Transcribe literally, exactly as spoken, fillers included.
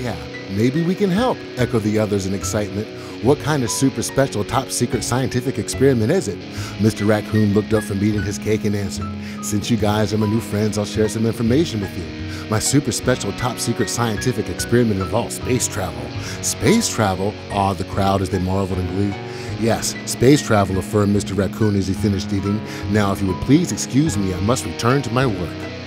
Yeah, maybe we can help, echoed the others in excitement. What kind of super special top secret scientific experiment is it? Mister Raccoon looked up from eating his cake and answered, since you guys are my new friends, I'll share some information with you. My super special top secret scientific experiment involves space travel. Space travel? Awed the crowd as they marveled in glee. Yes, space travel, affirmed Mister Raccoon as he finished eating. Now if you would please excuse me, I must return to my work.